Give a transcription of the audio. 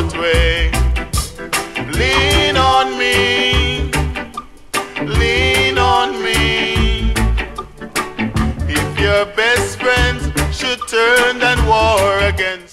God's way. Lean on me, lean on me. If your best friends should turn and war against